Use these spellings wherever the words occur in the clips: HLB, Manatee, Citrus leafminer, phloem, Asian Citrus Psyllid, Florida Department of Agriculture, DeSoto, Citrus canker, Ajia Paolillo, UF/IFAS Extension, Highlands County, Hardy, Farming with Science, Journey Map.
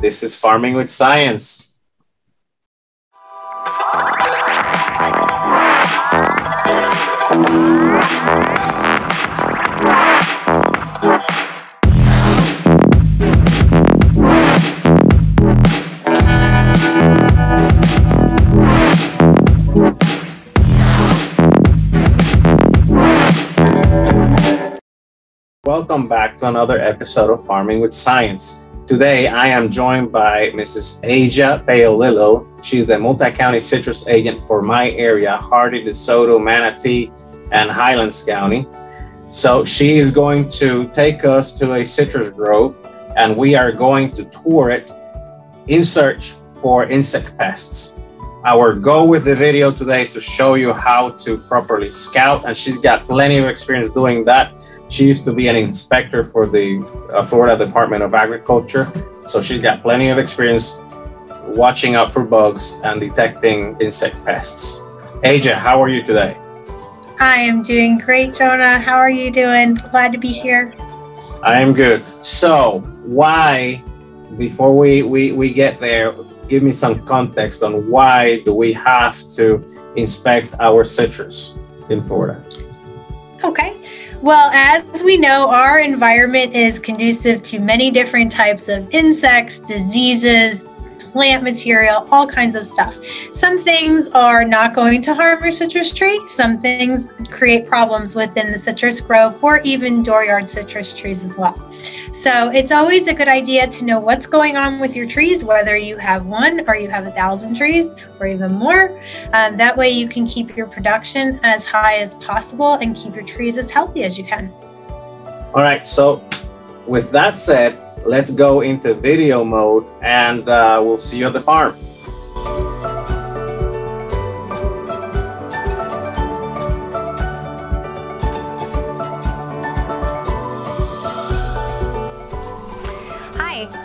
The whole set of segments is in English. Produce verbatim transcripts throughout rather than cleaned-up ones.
This is Farming with Science. Welcome back to another episode of Farming with Science. Today, I am joined by Missus Ajia Paolillo. She's the multi-county citrus agent for my area, Hardy, DeSoto, Manatee, and Highlands County. So she is going to take us to a citrus grove, and we are going to tour it in search for insect pests. Our goal with the video today is to show you how to properly scout, and she's got plenty of experience doing that. She used to be an inspector for the uh, Florida Department of Agriculture, so she's got plenty of experience watching out for bugs and detecting insect pests. Ajia, how are you today? I am doing great, Jonah. How are you doing? Glad to be here. I am good. So why, before we, we, we get there, give me some context on why do we have to inspect our citrus in Florida? Okay. Well, as we know, our environment is conducive to many different types of insects, diseases, plant material, all kinds of stuff. Some things are not going to harm your citrus tree. Some things create problems within the citrus grove or even dooryard citrus trees as well. So it's always a good idea to know what's going on with your trees, whether you have one or you have a thousand trees or even more. Um, that way you can keep your production as high as possible and keep your trees as healthy as you can. All right, so with that said, let's go into video mode and uh, we'll see you at the farm.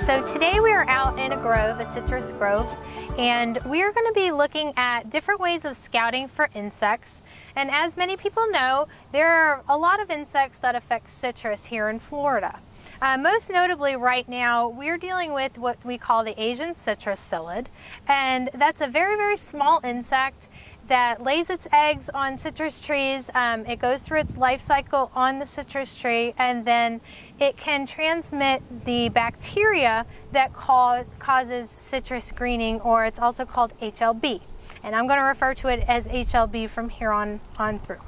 So today we are out in a grove, a citrus grove, and we are going to be looking at different ways of scouting for insects. And as many people know, there are a lot of insects that affect citrus here in Florida. Uh, most notably right now, we're dealing with what we call the Asian Citrus Psyllid, and that's a very, very small insect that lays its eggs on citrus trees. Um, it goes through its life cycle on the citrus tree, and then it can transmit the bacteria that cause, causes citrus greening, or it's also called H L B. And I'm gonna refer to it as H L B from here on, on through.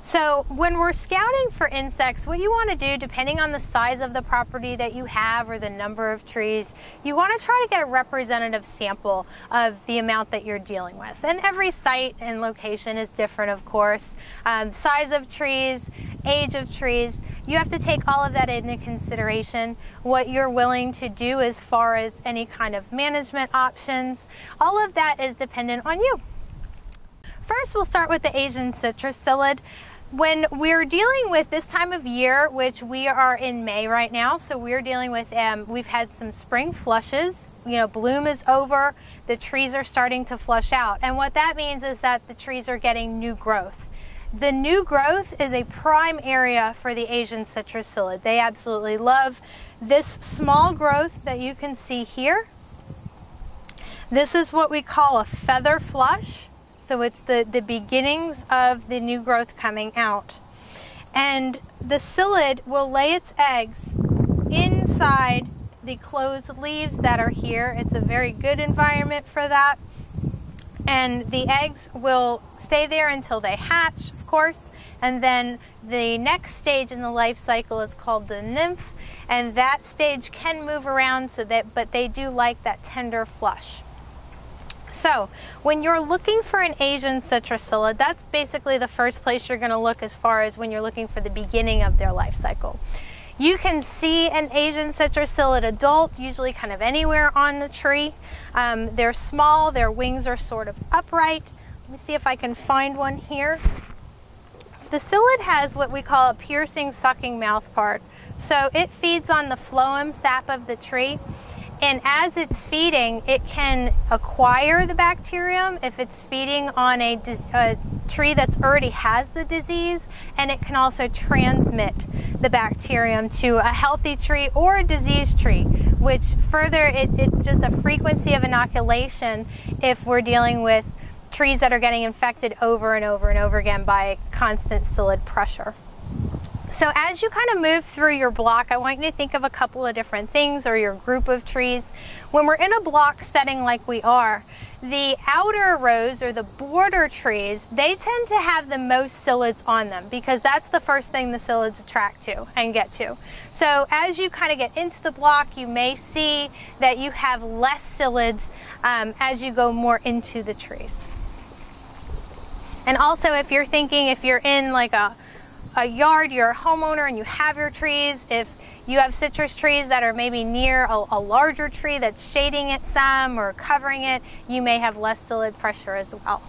So when we're scouting for insects, what you want to do, depending on the size of the property that you have or the number of trees, you want to try to get a representative sample of the amount that you're dealing with. And every site and location is different, of course. Um, size of trees, age of trees, you have to take all of that into consideration. What you're willing to do as far as any kind of management options, all of that is dependent on you. First, we'll start with the Asian Citrus Psyllid. When we're dealing with this time of year, which we are in May right now, so we're dealing with, um, we've had some spring flushes. You know, bloom is over, the trees are starting to flush out. And what that means is that the trees are getting new growth. The new growth is a prime area for the Asian Citrus Psyllid. They absolutely love this small growth that you can see here. This is what we call a feather flush. So it's the, the beginnings of the new growth coming out. And the psyllid will lay its eggs inside the closed leaves that are here. It's a very good environment for that. And the eggs will stay there until they hatch, of course. And then the next stage in the life cycle is called the nymph. And that stage can move around, so that, but they do like that tender flush. So when you're looking for an Asian Citrus Psyllid, that's basically the first place you're going to look as far as when you're looking for the beginning of their life cycle. You can see an Asian Citrus Psyllid adult usually kind of anywhere on the tree. Um, they're small, their wings are sort of upright. Let me see if I can find one here. The psyllid has what we call a piercing, sucking mouthpart. So it feeds on the phloem sap of the tree. And as it's feeding, it can acquire the bacterium if it's feeding on a, a tree that's already has the disease, and it can also transmit the bacterium to a healthy tree or a diseased tree, which further, it, it's just a frequency of inoculation if we're dealing with trees that are getting infected over and over and over again by constant psyllid pressure. So as you kind of move through your block, I want you to think of a couple of different things or your group of trees. When we're in a block setting like we are, the outer rows or the border trees, they tend to have the most psyllids on them because that's the first thing the psyllids attract to and get to. So as you kind of get into the block, you may see that you have less psyllids um, as you go more into the trees. And also if you're thinking, if you're in like a a yard, you're a homeowner and you have your trees, if you have citrus trees that are maybe near a, a larger tree that's shading it some or covering it, you may have less psyllid pressure as well.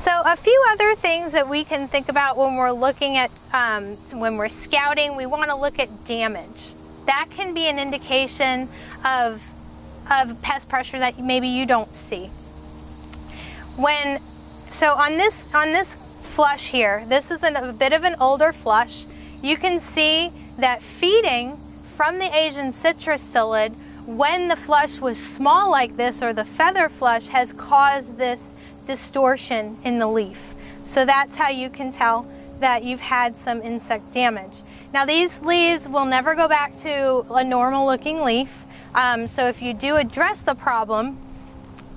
So a few other things that we can think about when we're looking at, um, when we're scouting, we want to look at damage. That can be an indication of, of pest pressure that maybe you don't see. When So on this, on this flush here, this is an, a bit of an older flush. You can see that feeding from the Asian citrus psyllid, when the flush was small like this, or the feather flush, has caused this distortion in the leaf. So that's how you can tell that you've had some insect damage. Now these leaves will never go back to a normal looking leaf. Um, so if you do address the problem,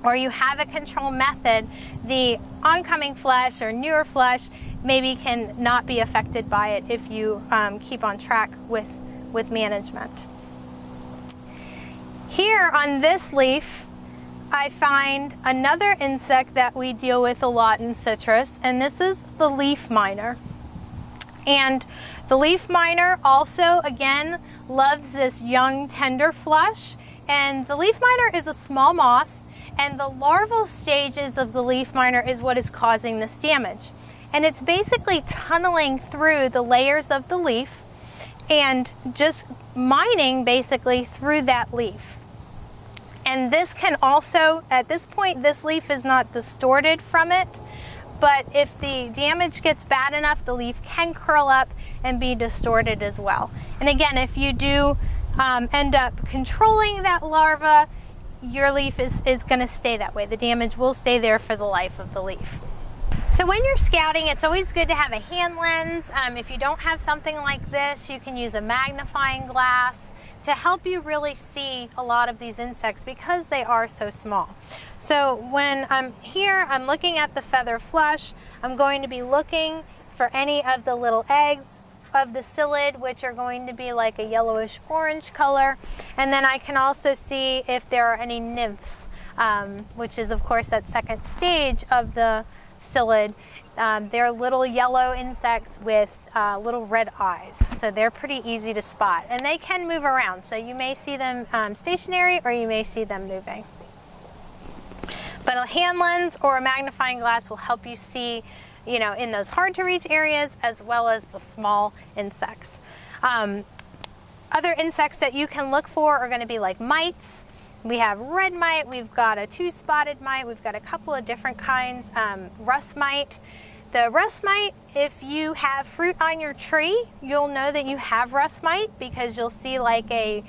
or you have a control method, the oncoming flush or newer flush maybe can not be affected by it if you um, keep on track with, with management. Here on this leaf, I find another insect that we deal with a lot in citrus, and this is the leaf miner. And the leaf miner also, again, loves this young, tender flush. And the leaf miner is a small moth, and the larval stages of the leaf miner is what is causing this damage. And it's basically tunneling through the layers of the leaf and just mining basically through that leaf. And this can also, at this point, this leaf is not distorted from it, but if the damage gets bad enough, the leaf can curl up and be distorted as well. And again, if you do um, end up controlling that larva, your leaf is, is going to stay that way. The damage will stay there for the life of the leaf. So when you're scouting, it's always good to have a hand lens. Um, if you don't have something like this, you can use a magnifying glass to help you really see a lot of these insects because they are so small. So when I'm here, I'm looking at the feather flush. I'm going to be looking for any of the little eggs of the psyllid, which are going to be like a yellowish orange color, and then I can also see if there are any nymphs, um, which is of course that second stage of the psyllid. Um, they're little yellow insects with uh, little red eyes, so they're pretty easy to spot, and they can move around, so you may see them um, stationary or you may see them moving. But a hand lens or a magnifying glass will help you see, you know, in those hard to reach areas as well as the small insects. Um, other insects that you can look for are going to be like mites. We have red mite, we've got a two-spotted mite, we've got a couple of different kinds, um, rust mite. The rust mite, if you have fruit on your tree, you'll know that you have rust mite because you'll see like a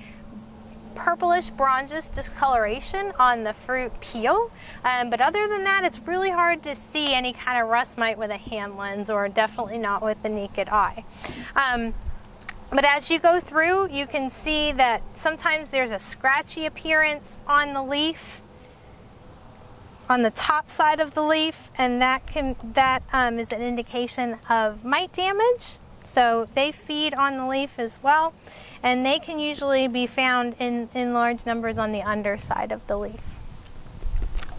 purplish bronzish discoloration on the fruit peel, um, but other than that, it's really hard to see any kind of rust mite with a hand lens, or definitely not with the naked eye. Um, but as you go through, you can see that sometimes there's a scratchy appearance on the leaf, on the top side of the leaf, and that can that um, is an indication of mite damage. So they feed on the leaf as well, and they can usually be found in, in large numbers on the underside of the leaf.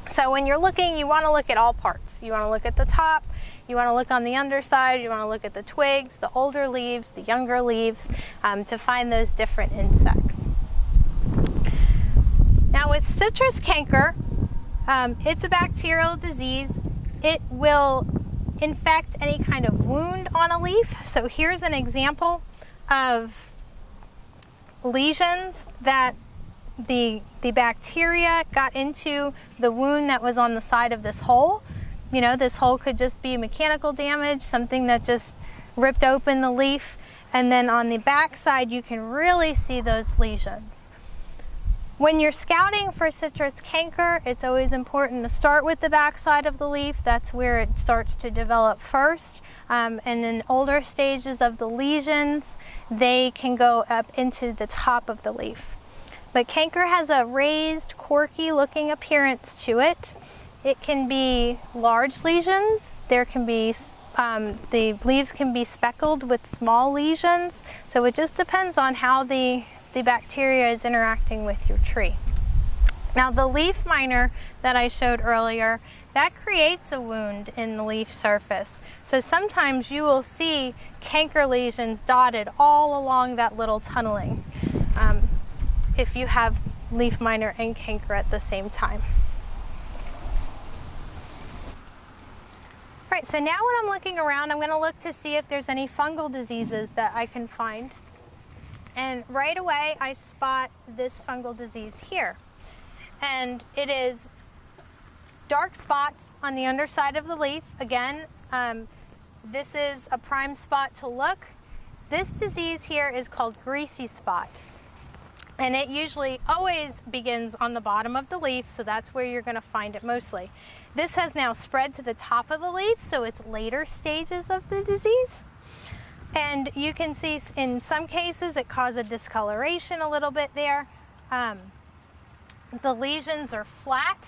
So when you're looking, you want to look at all parts. You want to look at the top, you want to look on the underside, you want to look at the twigs, the older leaves, the younger leaves, um, to find those different insects. Now with citrus canker, um, it's a bacterial disease. It will infect any kind of wound on a leaf. So here's an example of lesions that the, the bacteria got into the wound that was on the side of this hole. You know, this hole could just be mechanical damage, something that just ripped open the leaf. And then on the back side, you can really see those lesions. When you're scouting for citrus canker, it's always important to start with the backside of the leaf. That's where it starts to develop first. Um, and in older stages of the lesions, they can go up into the top of the leaf. But canker has a raised, corky looking appearance to it. It can be large lesions. There can be, um, the leaves can be speckled with small lesions. So it just depends on how the, the bacteria is interacting with your tree. Now the leaf miner that I showed earlier, that creates a wound in the leaf surface. So sometimes you will see canker lesions dotted all along that little tunneling um, if you have leaf miner and canker at the same time. All right, so now when I'm looking around, I'm gonna look to see if there's any fungal diseases that I can find. And right away, I spot this fungal disease here. And it is dark spots on the underside of the leaf. Again, um, this is a prime spot to look. This disease here is called greasy spot. And it usually always begins on the bottom of the leaf, so that's where you're going to find it mostly. This has now spread to the top of the leaf, so it's later stages of the disease. And you can see in some cases it causes discoloration a little bit there. Um, the lesions are flat.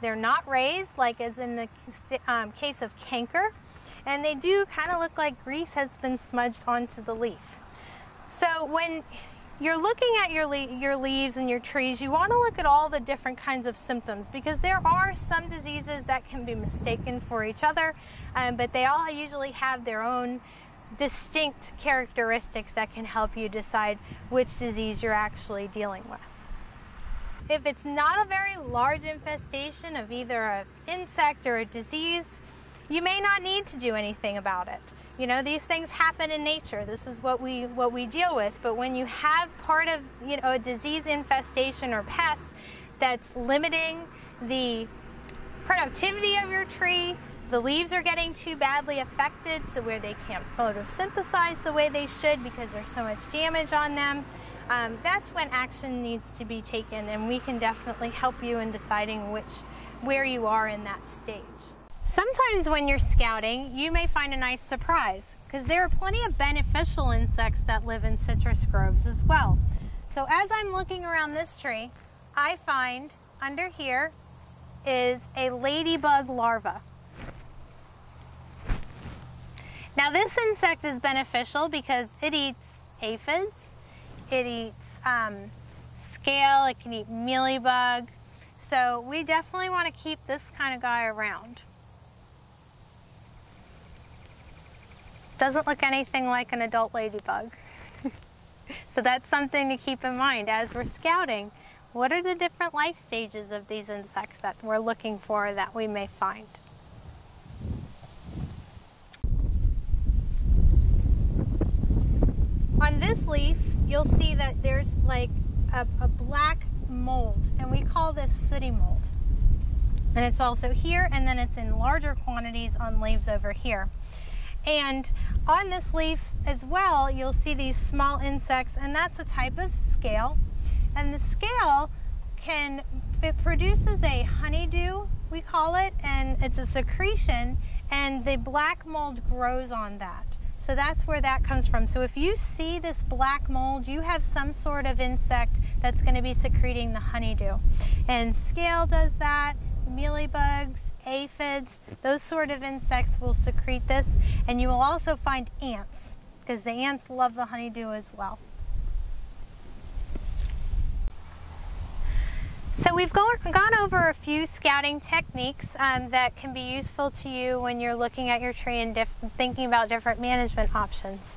They're not raised like as in the um, case of canker. And they do kind of look like grease has been smudged onto the leaf. So when you're looking at your, le your leaves and your trees, you want to look at all the different kinds of symptoms, because there are some diseases that can be mistaken for each other, um, but they all usually have their own distinct characteristics that can help you decide which disease you're actually dealing with. If it's not a very large infestation of either an insect or a disease, you may not need to do anything about it. You know, these things happen in nature. This is what we what we deal with. But when you have part of, you know, a disease infestation or pests that's limiting the productivity of your tree, the leaves are getting too badly affected, so where they can't photosynthesize the way they should because there's so much damage on them, um, that's when action needs to be taken, and we can definitely help you in deciding which, where you are in that stage. Sometimes when you're scouting, you may find a nice surprise, because there are plenty of beneficial insects that live in citrus groves as well. So as I'm looking around this tree, I find under here is a ladybug larva. Now this insect is beneficial because it eats aphids, it eats um, scale, it can eat mealybug. So we definitely want to keep this kind of guy around. Doesn't look anything like an adult ladybug. So that's something to keep in mind as we're scouting. What are the different life stages of these insects that we're looking for that we may find? On this leaf, you'll see that there's like a, a black mold, and we call this sooty mold. And it's also here, and then it's in larger quantities on leaves over here. And on this leaf as well, you'll see these small insects, and that's a type of scale. And the scale can, it produces a honeydew, we call it, and it's a secretion, and the black mold grows on that. So that's where that comes from. So if you see this black mold, you have some sort of insect that's going to be secreting the honeydew. And scale does that, mealybugs, aphids, those sort of insects will secrete this, and you will also find ants, because the ants love the honeydew as well. So we've gone over a few scouting techniques um, that can be useful to you when you're looking at your tree and thinking about different management options.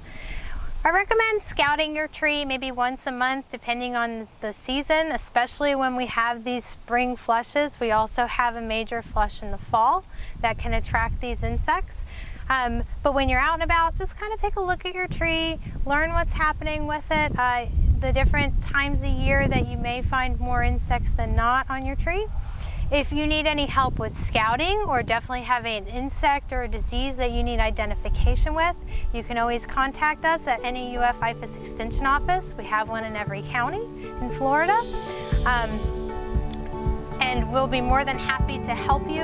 I recommend scouting your tree maybe once a month, depending on the season, especially when we have these spring flushes. We also have a major flush in the fall that can attract these insects. Um, but when you're out and about, just kind of take a look at your tree, learn what's happening with it. Uh, the different times a year that you may find more insects than not on your tree. If you need any help with scouting or definitely have an insect or a disease that you need identification with, you can always contact us at any U F I FAS extension office. We have one in every county in Florida. Um, and we'll be more than happy to help you.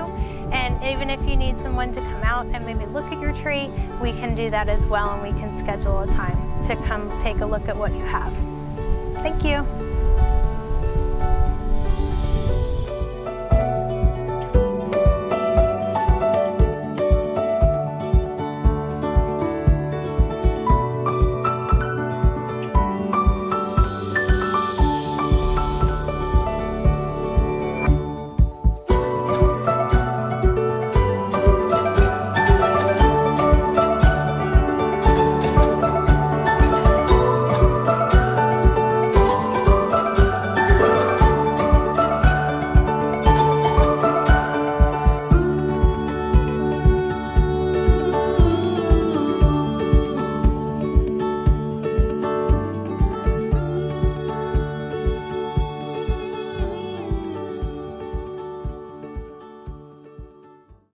And even if you need someone to come out and maybe look at your tree, we can do that as well, and we can schedule a time to come take a look at what you have. Thank you.